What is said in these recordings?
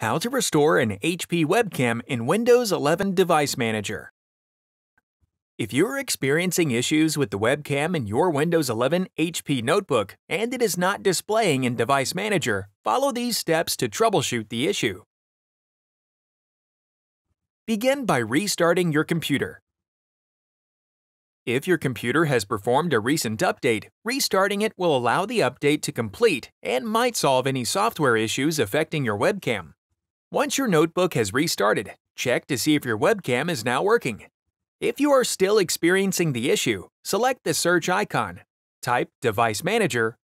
How to restore an HP webcam in Windows 11 Device Manager. If you're experiencing issues with the webcam in your Windows 11 HP notebook and it is not displaying in Device Manager, follow these steps to troubleshoot the issue. Begin by restarting your computer. If your computer has performed a recent update, restarting it will allow the update to complete and might solve any software issues affecting your webcam. Once your notebook has restarted, check to see if your webcam is now working. If you are still experiencing the issue, select the search icon, type Device Manager,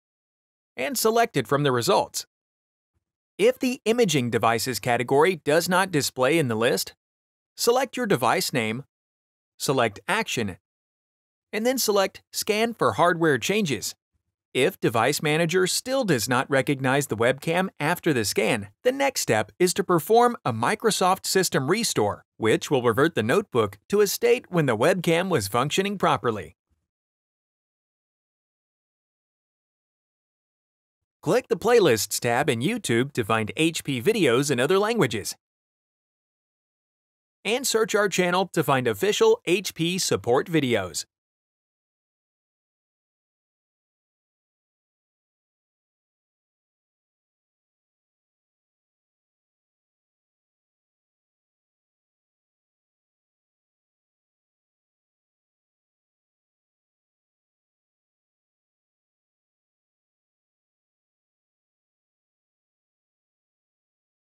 and select it from the results. If the Imaging Devices category does not display in the list, select your device name, select Action, and then select Scan for Hardware Changes. If Device Manager still does not recognize the webcam after the scan, the next step is to perform a Microsoft System Restore, which will revert the notebook to a state when the webcam was functioning properly. Click the Playlists tab in YouTube to find HP videos in other languages. And search our channel to find official HP support videos.